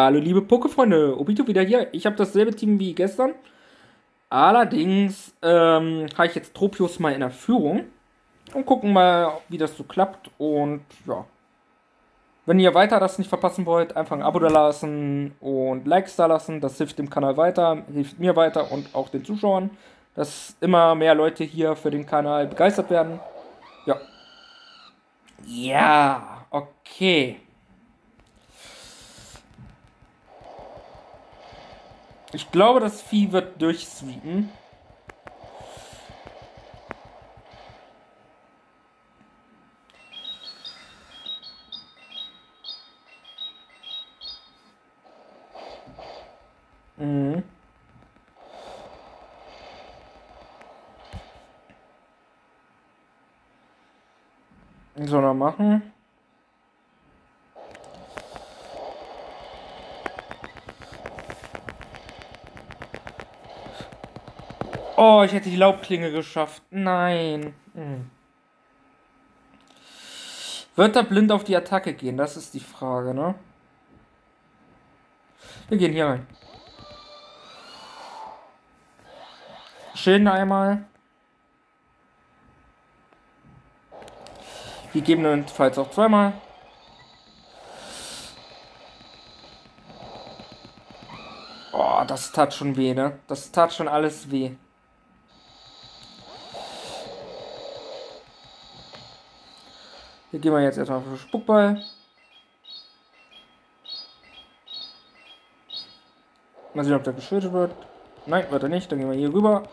Hallo liebe Pokéfreunde, Obito wieder hier. Ich habe dasselbe Team wie gestern. Allerdings habe ich jetzt Tropius mal in der Führung. Und gucken mal, wie das so klappt. Und ja, wenn ihr weiter das nicht verpassen wollt, einfach ein Abo da lassen und Likes da lassen. Das hilft dem Kanal weiter, hilft mir weiter und auch den Zuschauern, dass immer mehr Leute hier für den Kanal begeistert werden. Ja. Ja, okay. Ich glaube, das Vieh wird durchsweepen. Mhm. Was soll er machen? Oh, ich hätte die Laubklinge geschafft. Nein. Hm. Wird er blind auf die Attacke gehen? Das ist die Frage, ne? Wir gehen hier rein. Schilden einmal. Gegebenenfalls auch zweimal. Oh, das tat schon weh, ne? Das tat schon alles weh. Hier gehen wir jetzt erstmal auf den Spuckball. Mal sehen, ob der geschüttet wird. Nein, wird er nicht. Dann gehen wir hier rüber.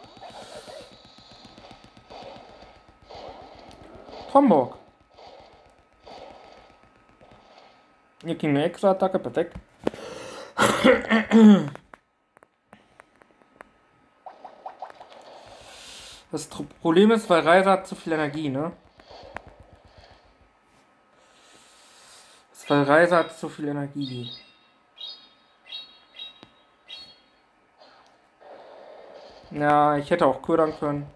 Trombork. Hier kriegen wir eine extra Attacke. Perfekt. Das Problem ist, weil Reiser hat zu viel Energie, ne? Weil Reiser hat so viel Energie. Ja, ich hätte auch ködern können.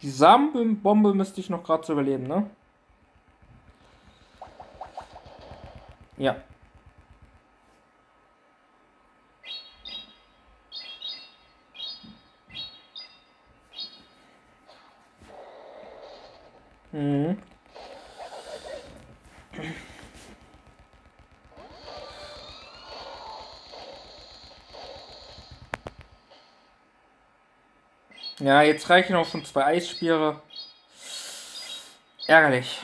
Die Samenbombe müsste ich noch gerade zu überleben, ne? Ja. Mhm. Ja, jetzt reichen auch schon zwei Eisspiele. Ärgerlich.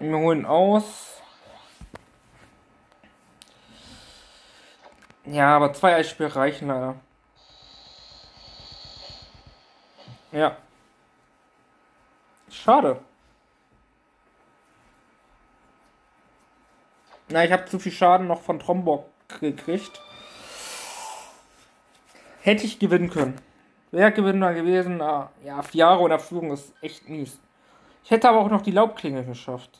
Wir holen aus. Ja, aber zwei Eisspiele reichen leider. Ja. Schade. Na, ich habe zu viel Schaden noch von Trombork gekriegt. Hätte ich gewinnen können. Wäre Gewinner gewesen. Na, ja, 4 Jahre in der Führung ist echt mies. Ich hätte aber auch noch die Laubklinge geschafft.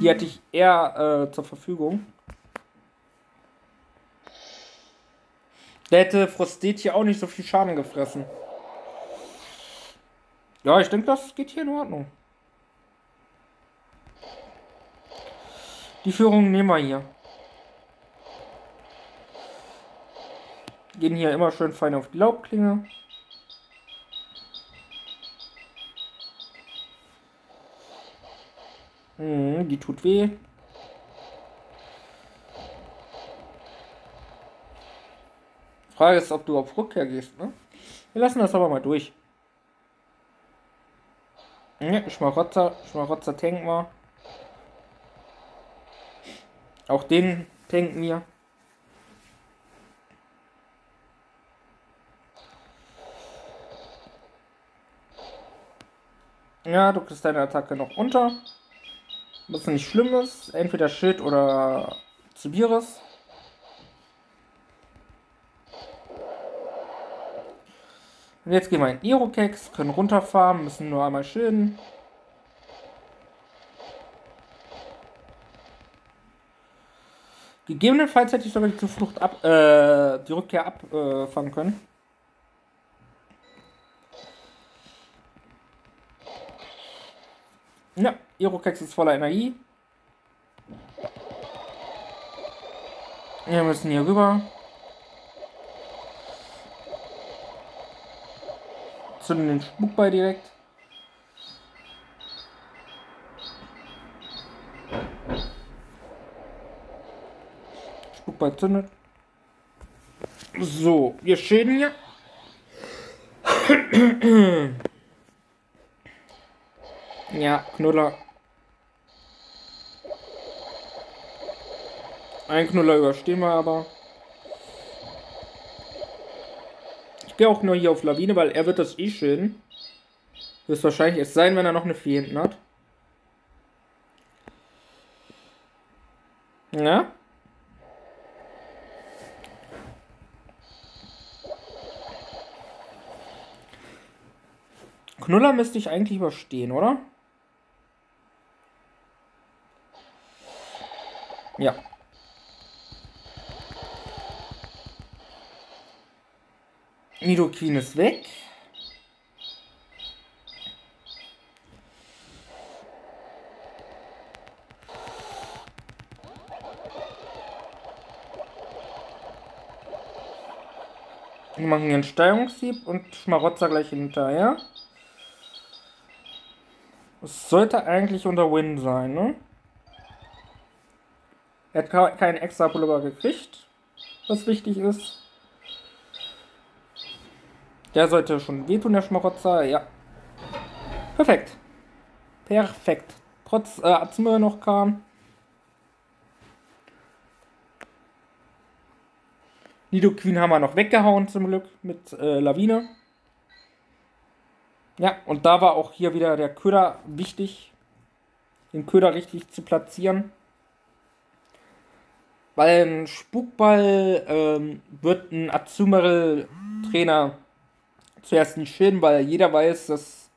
Die hätte ich eher zur Verfügung. Da hätte Frostet hier auch nicht so viel Schaden gefressen. Ja, ich denke, das geht hier in Ordnung. Die Führung nehmen wir hier. Gehen hier immer schön fein auf die Laubklinge. Die tut weh. Frage ist, ob du auf Rückkehr gehst, ne? Wir lassen das aber mal durch. Ne, Schmarotzer tanken wir. Auch den tanken wir. Ja, du kriegst deine Attacke noch unter. Was nicht schlimm ist, entweder Schild oder Zubius. Und jetzt gehen wir in Irokex, können runterfahren, müssen nur einmal schilden. Gegebenenfalls hätte ich sogar die Rückkehr abfangen können. Ja, Irokex ist voller Energie. Wir müssen hier rüber. Zünden den Spuckball direkt. Spuckball zündet. So, wir schäden ja. Ja, Knuller. Ein Knuller überstehen wir aber. Ich gehe auch nur hier auf Lawine, weil er wird das eh schön. Wird wahrscheinlich es sein, wenn er noch eine Vieh hinten hat. Ja. Knuller müsste ich eigentlich überstehen, oder? Ja. Nidokin ist weg. Wir machen hier einen Steuerungshieb und Schmarotzer gleich hinterher. Das sollte eigentlich unter Win sein, ne? Er hat keinen extra Pullover gekriegt, was wichtig ist. Der sollte schon wehtun, der Schmarotzer, ja. Perfekt. Perfekt. Trotz Azumarill noch kam. Nidoqueen haben wir noch weggehauen zum Glück mit Lawine. Ja, und da war auch hier wieder der Köder wichtig. Den Köder richtig zu platzieren. Weil ein Spukball wird ein Azumarill-Trainer zuerst nicht schäden, weil jeder weiß, dass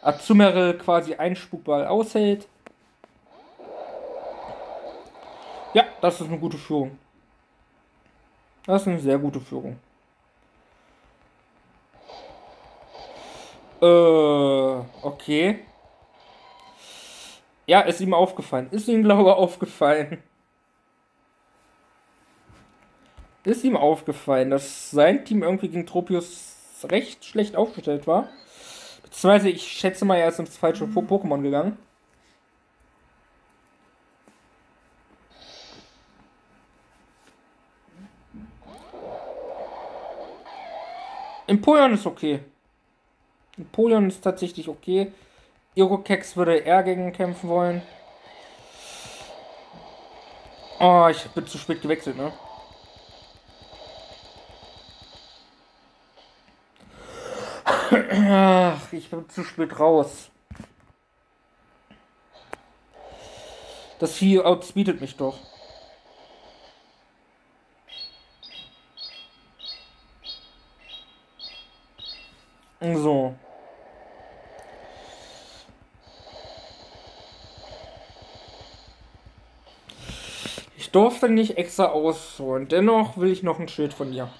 Azumarill quasi einen Spukball aushält. Ja, das ist eine gute Führung. Das ist eine sehr gute Führung. Okay. Ja, ist ihm aufgefallen. Ist ihm, glaube ich, aufgefallen. Ist ihm aufgefallen, dass sein Team irgendwie gegen Tropius recht schlecht aufgestellt war. Beziehungsweise, ich schätze mal, er ist ins falsche Pokémon gegangen. Empoleon ist okay. Napoleon ist tatsächlich okay. Irokex würde er gegen kämpfen wollen. Oh, ich bin zu spät gewechselt, ne? Ach, ich bin zu spät raus. Das Vieh outspeedet mich doch. So. Ich durfte nicht extra ausholen. Dennoch will ich noch ein Schild von dir.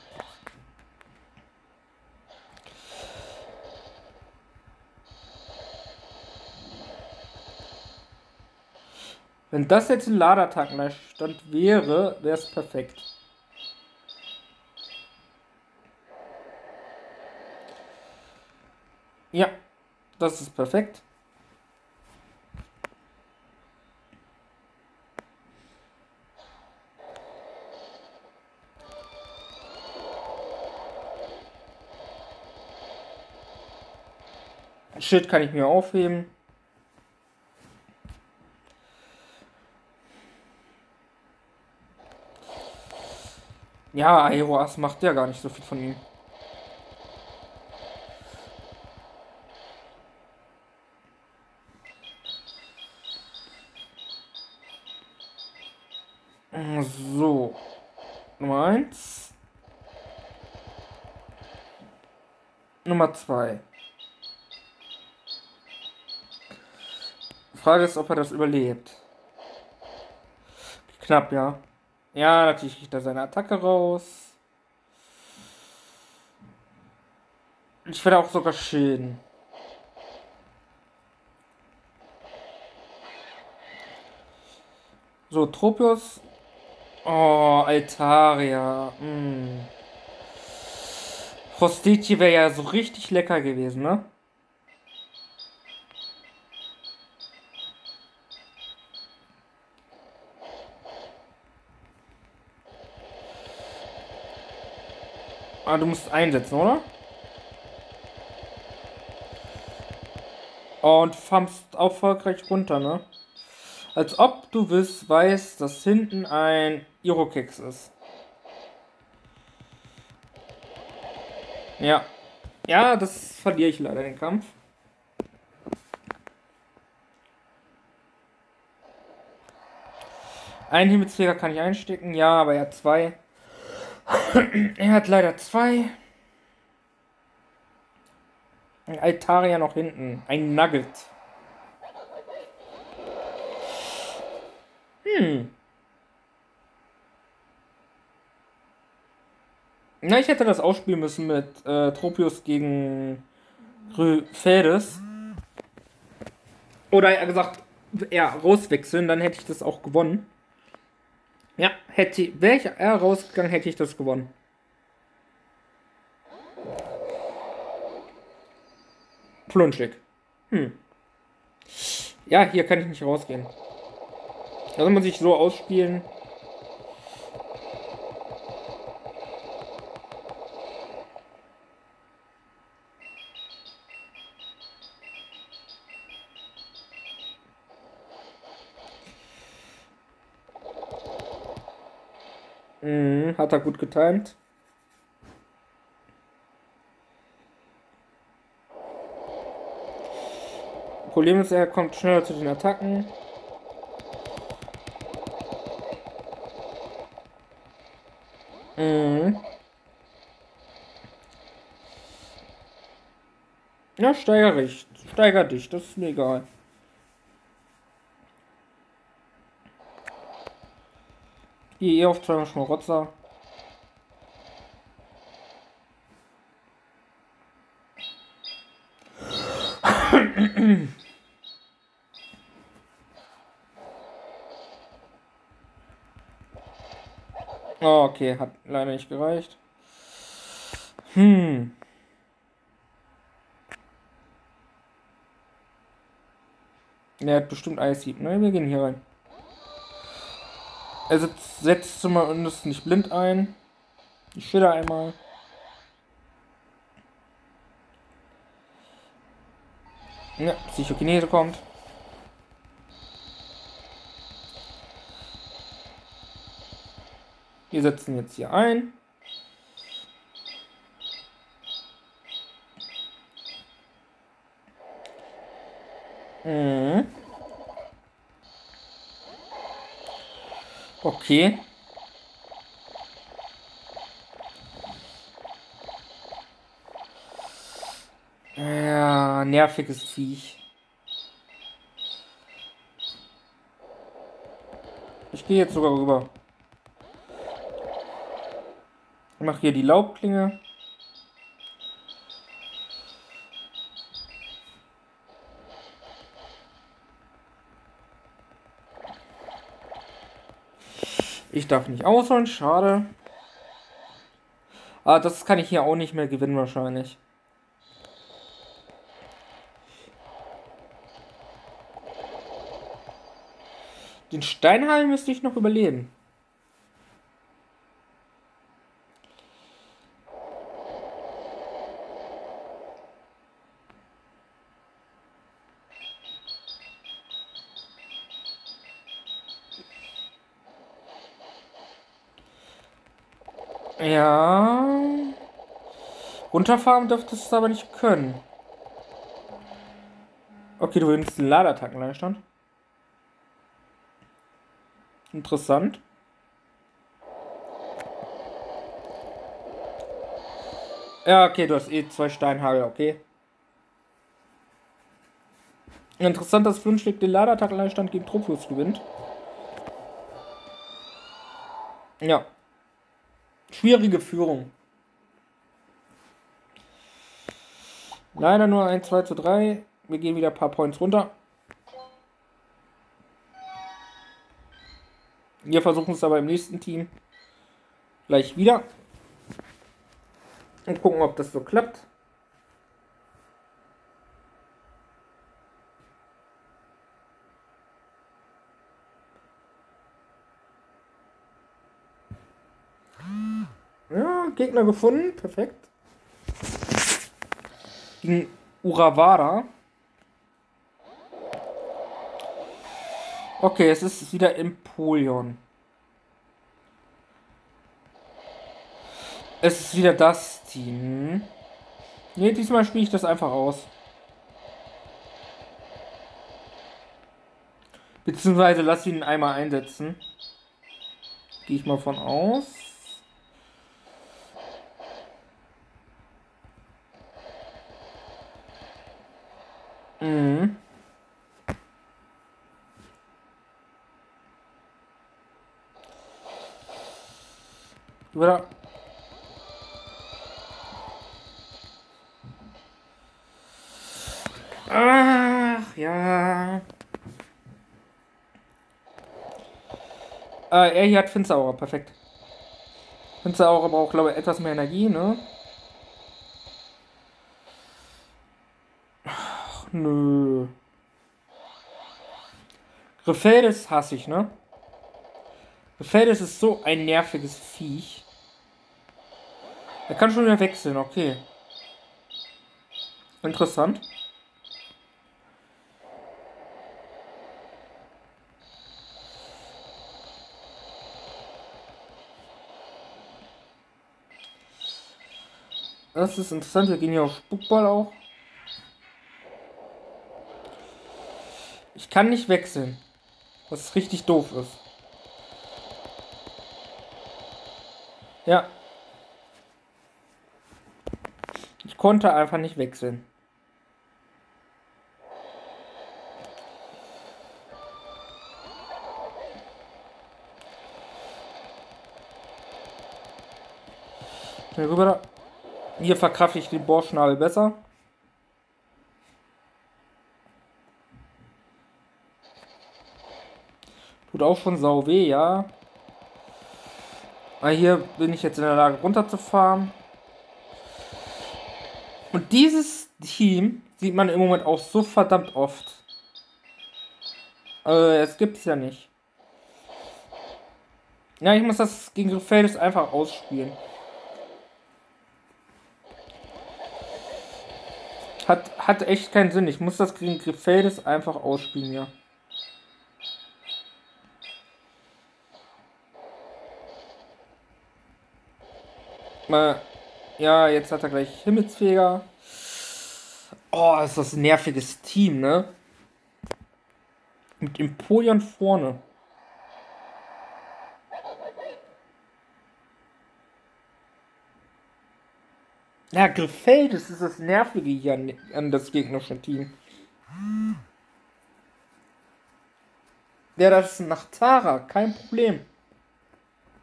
Wenn das jetzt ein Laderattackenstand wäre, wäre es perfekt. Ja, das ist perfekt. Schild kann ich mir aufheben. Ja, Aeroas macht ja gar nicht so viel von ihm. So. Nummer 1. Nummer 2. Die Frage ist, ob er das überlebt. Knapp, ja. Ja, natürlich kriegt er seine Attacke raus. Ich werde auch sogar schäden. So, Tropius. Oh, Altaria. Frosdedje wäre ja so richtig lecker gewesen, ne? Ah, du musst einsetzen, oder? Und farmst erfolgreich runter, ne? Als ob du weißt, dass hinten ein Irokex ist. Ja. Ja, das verliere ich leider, den Kampf. Einen Himmelsfäger kann ich einstecken, ja, aber er hat zwei. Er hat leider zwei. Ein Altaria noch hinten. Ein Nugget. Na, ich hätte das ausspielen müssen mit Tropius gegen Rhyphedes. Oder er gesagt, rauswechseln, dann hätte ich das auch gewonnen. Ja, wäre er rausgegangen, hätte ich das gewonnen. Flunschlik. Ja, hier kann ich nicht rausgehen. Also muss ich so ausspielen. Hat er gut getimt. Problem ist, er kommt schneller zu den Attacken. Ja, steiger dich, das ist mir egal. Geh auf zwei Schmarotzer. Oh, okay, hat leider nicht gereicht. Er hat bestimmt Eishieb. Ne, wir gehen hier rein. Er setzt zumindest nicht blind ein. Ich schilder einmal. Ja, Psychokinese kommt. Wir setzen jetzt hier ein. Okay. Ja, nerviges Viech. Ich gehe jetzt sogar rüber. Ich mache hier die Laubklinge. Ich darf nicht ausholen, schade. Ah, das kann ich hier auch nicht mehr gewinnen wahrscheinlich. Den Steinhagel müsste ich noch überleben. Ja. Runterfahren dürftest du aber nicht können. Okay, du willst einen Ladattackenleerstand. Interessant. Ja, okay, du hast eh zwei Steinhagel, okay. Interessant, dass Flunschlik den Ladattackenleerstand gegen Tropius gewinnt. Ja. Schwierige Führung. Leider nur 1, 2 zu 3. Wir gehen wieder ein paar Points runter. Wir versuchen es aber im nächsten Team gleich wieder. Und gucken, ob das so klappt. Ja, Gegner gefunden. Perfekt. Gegen Uravara. Okay, es ist wieder Empoleon. Es ist wieder das Team. Ne, diesmal spiele ich das einfach aus. Beziehungsweise lass ihn einmal einsetzen. Gehe ich mal von aus. Mhm. Oder? Ach ja. Er hier hat Finsteraura, perfekt. Finsteraura braucht, glaube ich, etwas mehr Energie, ne? Ach, nö. Rhyphedes hasse ich, ne? Rhyphedes ist so ein nerviges Viech. Er kann schon wieder wechseln, okay. Interessant. Das ist interessant, wir gehen hier auf Spuckball auch. Ich kann nicht wechseln, was richtig doof ist. Ja. Ich konnte einfach nicht wechseln. Hier rüber da. Hier verkrafte ich den Bohrschnabel besser. Tut auch schon sau weh, ja. Aber hier bin ich jetzt in der Lage runterzufahren. Und dieses Team sieht man im Moment auch so verdammt oft. Es gibt es ja nicht. Ja, ich muss das gegen Rhyphedes einfach ausspielen. Hat echt keinen Sinn. Ich muss das gegen Rhyphedes einfach ausspielen, ja. Ja, jetzt hat er gleich Himmelsfäger. Oh, ist das ein nerviges Team, ne? Mit Empoleon vorne. Ja, Rhyphedes ist das Nervige hier an das gegnerische Team. Wäre das ein Nachtara, kein Problem.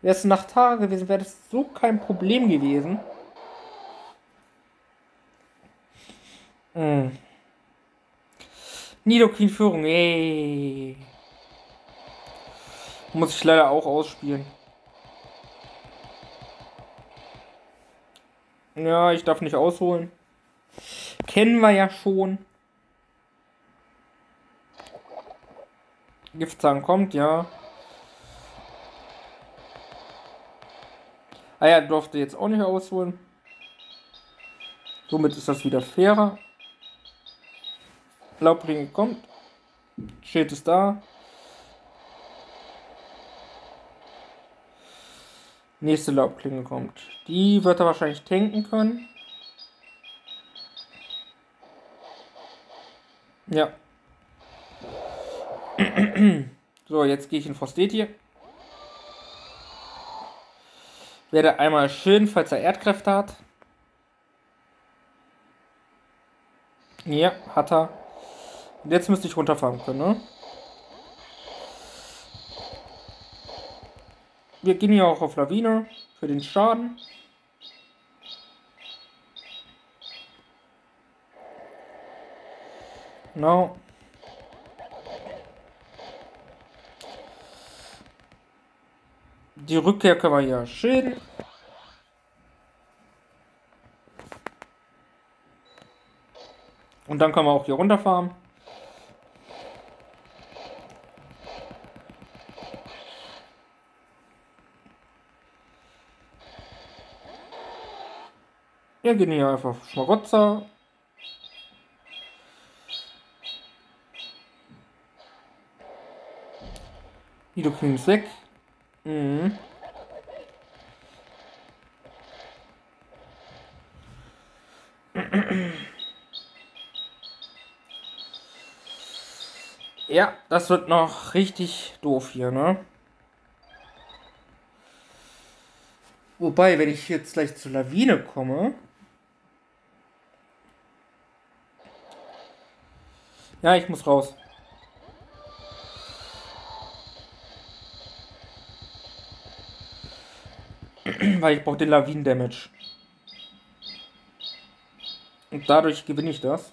Wäre es ein Nachtara gewesen, wäre das so kein Problem gewesen. Hm. Nidokin Führung, ey. Muss ich leider auch ausspielen. Ja, ich darf nicht ausholen. Kennen wir ja schon. Giftzahn kommt, ja. Ah ja, durfte jetzt auch nicht ausholen. Somit ist das wieder fairer. Laubklinge kommt. Schild ist da. Nächste Laubklinge kommt. Die wird er wahrscheinlich tanken können. Ja. So, jetzt gehe ich in Frosdedje. Werde einmal schön, falls er Erdkräfte hat. Ja, hat er. Und jetzt müsste ich runterfahren können, ne? Wir gehen hier auch auf Lawine für den Schaden. Genau. Die Rückkehr können wir ja schön. Und dann können wir auch hier runterfahren. Wir gehen hier einfach auf Schmarotzer. Nidokin ist weg. Mhm. Ja, das wird noch richtig doof hier, ne? Wobei, wenn ich jetzt gleich zur Lawine komme... Ja, ich muss raus. Weil ich brauche den Lawinen-Damage. Und dadurch gewinne ich das.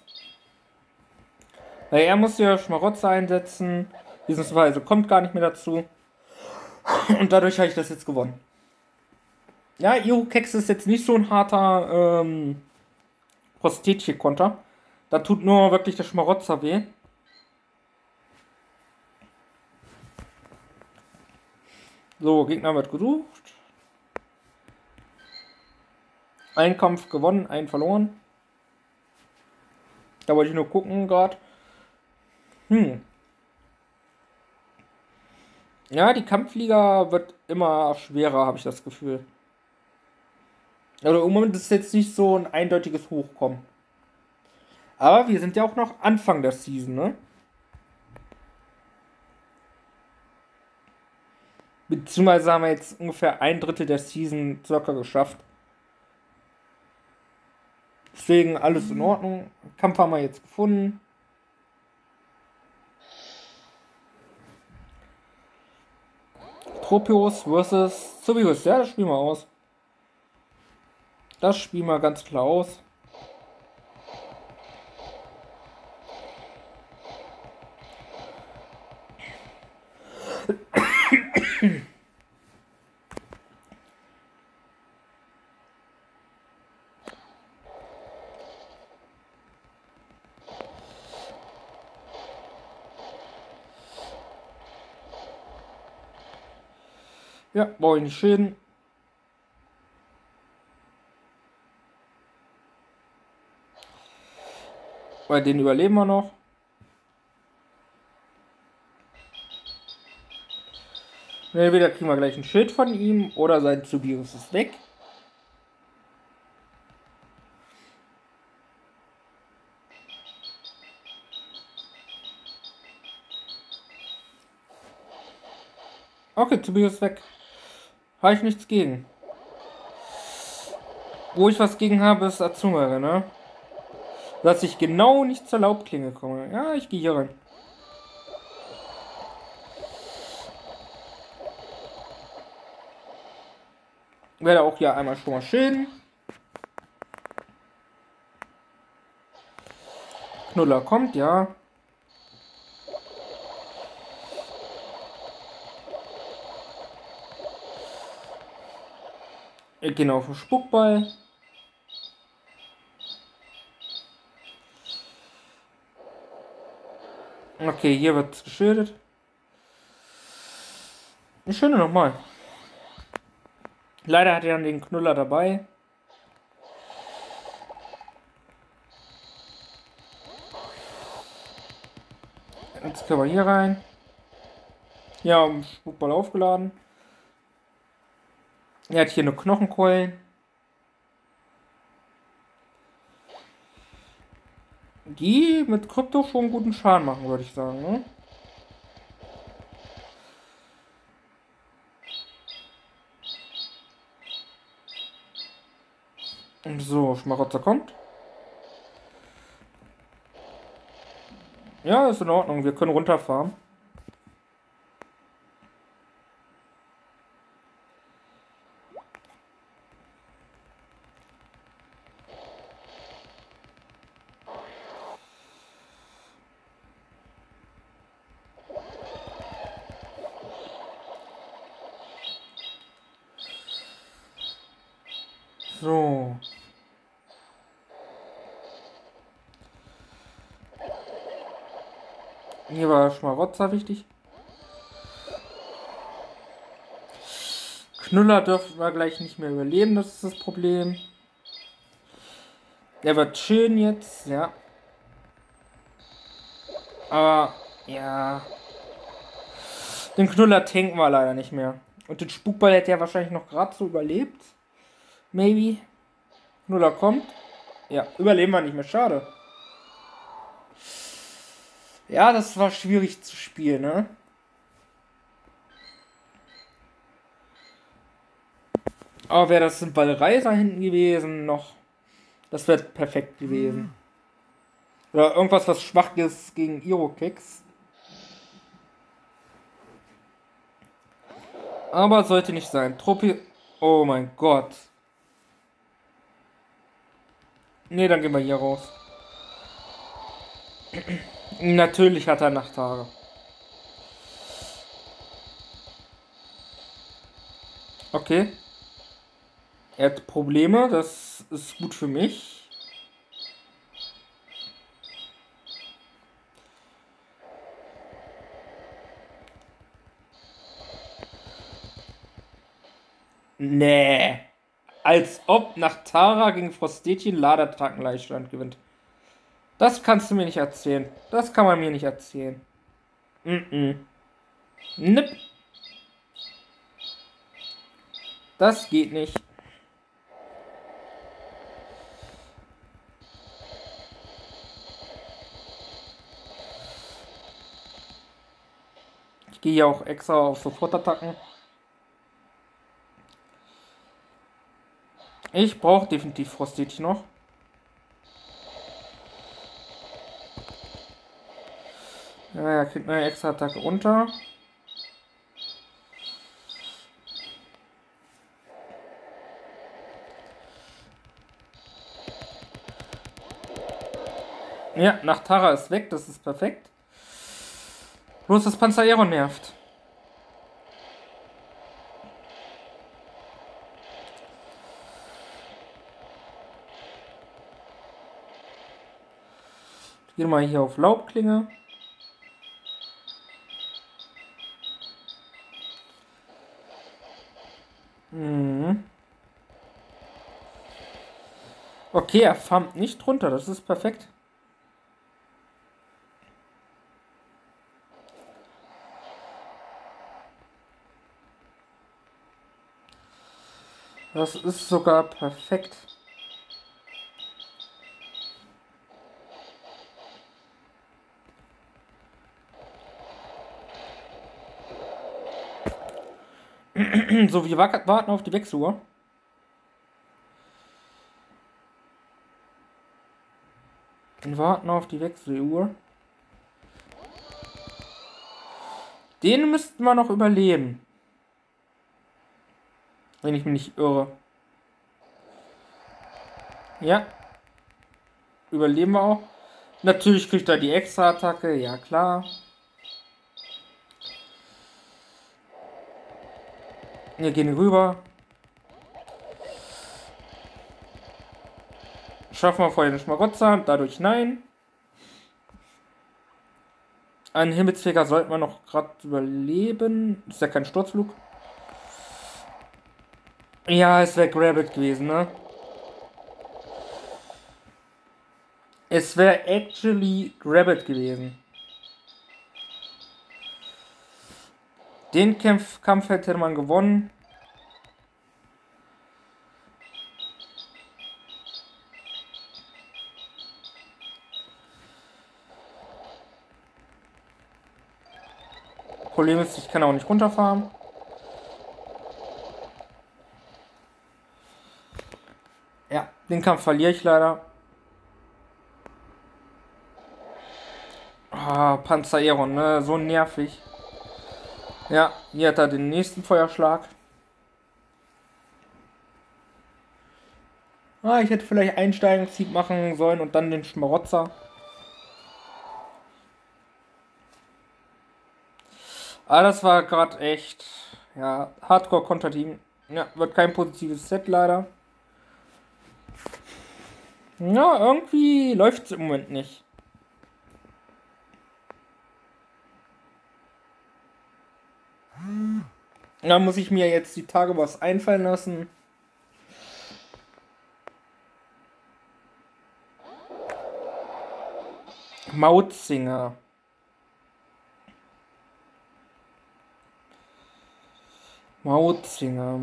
Weil er muss ja Schmarotzer einsetzen. Beziehungsweise kommt gar nicht mehr dazu. Und dadurch habe ich das jetzt gewonnen. Ja, Irokex ist jetzt nicht so ein harter Frostet-Konter. Da tut nur wirklich der Schmarotzer weh. So, Gegner wird gesucht. Ein Kampf gewonnen, einen verloren. Da wollte ich nur gucken gerade. Ja, die Kampfflieger wird immer schwerer, habe ich das Gefühl. Also im Moment ist jetzt nicht so ein eindeutiges Hochkommen. Aber wir sind ja auch noch Anfang der Season, ne? Beziehungsweise haben wir jetzt ungefähr 1/3 der Season circa geschafft. Deswegen alles in Ordnung. Kampf haben wir jetzt gefunden. Tropius versus Zubius. Ja, das spielen wir aus. Das spielen wir ganz klar aus. Ja, brauche ich nicht Schäden. Bei den überleben wir noch. Entweder kriegen wir gleich ein Schild von ihm oder sein Zubius ist weg. Okay, Zubius ist weg. Habe ich nichts gegen. Wo ich was gegen habe, ist Azumarill, ne? Dass ich genau nicht zur Laubklinge komme. Ja, ich gehe hier rein. Werde auch hier einmal schon mal schön. Knuller kommt, ja. Wir gehen auf den Spuckball. Okay, hier wird es geschildert. Eine schöne nochmal. Leider hat er dann den Knüller dabei. Jetzt können wir hier rein. Ja, Spuckball aufgeladen. Er hat hier eine Knochenkeulen. Die mit Krypto schon guten Schaden machen, würde ich sagen. Ne? Und so, Schmarotzer kommt. Ja, ist in Ordnung, wir können runterfahren. So. Hier war Schmarotzer wichtig. Knüller dürfen wir gleich nicht mehr überleben, das ist das Problem. Der wird schön jetzt, ja. Aber, ja. Den Knüller tanken wir leider nicht mehr. Und den Spukball hätte er wahrscheinlich noch gerade so überlebt. Maybe. Knüller kommt. Ja, überleben wir nicht mehr, schade. Ja, das war schwierig zu spielen, ne? Aber wäre das ein Reiser hinten gewesen noch, das wäre perfekt gewesen. Oder irgendwas, was schwach ist gegen Irokex. Aber sollte nicht sein. Tropius. Oh mein Gott. Ne, dann gehen wir hier raus. Natürlich hat er Nachtara. Okay. Er hat Probleme, das ist gut für mich. Nee. Als ob Nachtara gegen Frosdedje Laderattacken-Leichtstand gewinnt. Das kannst du mir nicht erzählen. Das kann man mir nicht erzählen. Nipp. Das geht nicht. Ich gehe hier auch extra auf Sofortattacken. Ich brauche definitiv Frostet noch. Ja, er kriegt eine extra Attacke runter. Ja, Nachtara ist weg, das ist perfekt. Bloß das Panzerero nervt. Gehen wir hier auf Laubklinge. Okay, er farmt nicht runter, das ist perfekt. Das ist sogar perfekt. So, wir warten auf die Wechseluhr. Wir warten auf die Wechseluhr. Den müssten wir noch überleben. Wenn ich mich nicht irre. Ja. Überleben wir auch. Natürlich kriegt er die Extra-Attacke, ja klar. Wir gehen rüber. Schaffen wir vorher den Schmarotzer, dadurch nein. Einen Himmelsfäger sollten wir noch gerade überleben. Ist ja kein Sturzflug. Ja, es wäre Grabbit gewesen, ne? Es wäre actually Grabbit gewesen. Den Kampf hätte man gewonnen. Problem ist, ich kann auch nicht runterfahren. Ja, den Kampf verliere ich leider. Ah, Panzereron, ne? So nervig. Ja, hier hat er den nächsten Feuerschlag. Ah, ich hätte vielleicht Einsteigungshieb machen sollen und dann den Schmarotzer. Ah, das war gerade echt, ja, Hardcore-Konterteam. Ja, wird kein positives Set leider. Ja, irgendwie läuft es im Moment nicht. Da muss ich mir jetzt die Tage was einfallen lassen. Maunzinger. Maunzinger.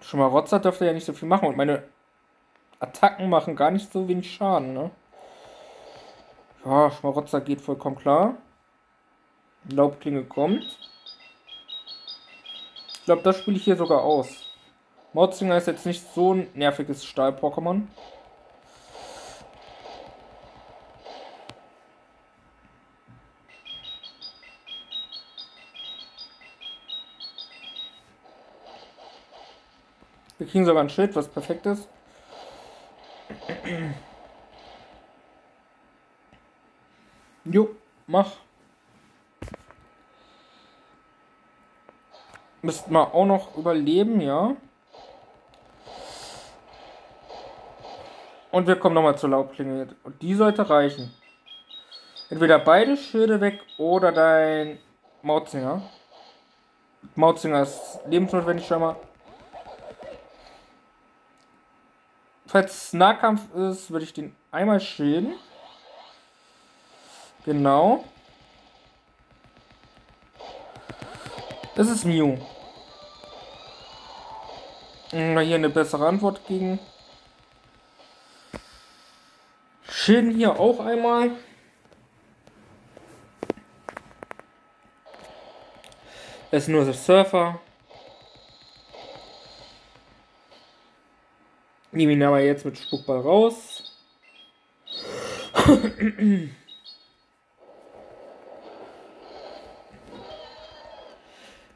Schmarotzer dürfte ja nicht so viel machen und meine Attacken machen gar nicht so wenig Schaden, ne? Ja, Schmarotzer geht vollkommen klar. Laubklinge kommt. Ich glaube, das spiele ich hier sogar aus. Maunzinger ist jetzt nicht so ein nerviges Stahl-Pokémon. Wir kriegen sogar ein Schild, was perfekt ist. Jo, mach. Müssten wir auch noch überleben, ja. Und wir kommen nochmal zur Laubklinge. Und die sollte reichen. Entweder beide Schilde weg oder dein Maunzinger. Maunzinger ist lebensnotwendig scheinbar. Falls Nahkampf ist, würde ich den einmal schilden. Genau. Das ist Mew. Hier eine bessere Antwort gegen. Schilden hier auch einmal. Das ist nur der Surfer. Nehmen ihn aber jetzt mit Spuckball raus.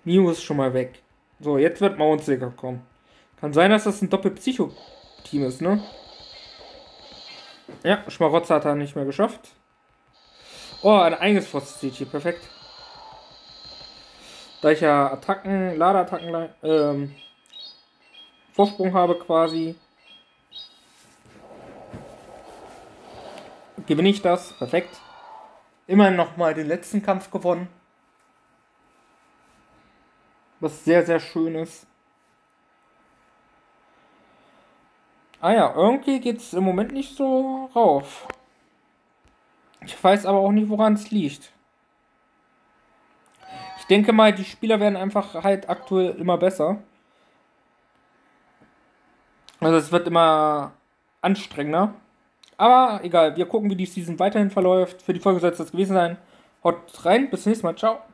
Mew ist schon mal weg. So, jetzt wird Maunzinger kommen. Kann sein, dass das ein Doppel-Psycho-Team ist, ne? Ja, Schmarotzer hat er nicht mehr geschafft. Oh, ein eigenes Frostet hier, perfekt. Da ich ja Attacken, Ladeattacken, Vorsprung habe quasi. Gewinne ich das. Perfekt. Immerhin nochmal den letzten Kampf gewonnen. Was sehr, sehr schön ist. Ah ja, irgendwie geht es im Moment nicht so rauf. Ich weiß aber auch nicht, woran es liegt. Ich denke mal, die Spieler werden einfach halt aktuell immer besser. Also es wird immer anstrengender. Aber egal, wir gucken, wie die Season weiterhin verläuft. Für die Folge soll es das gewesen sein. Haut rein, bis zum nächsten Mal, ciao.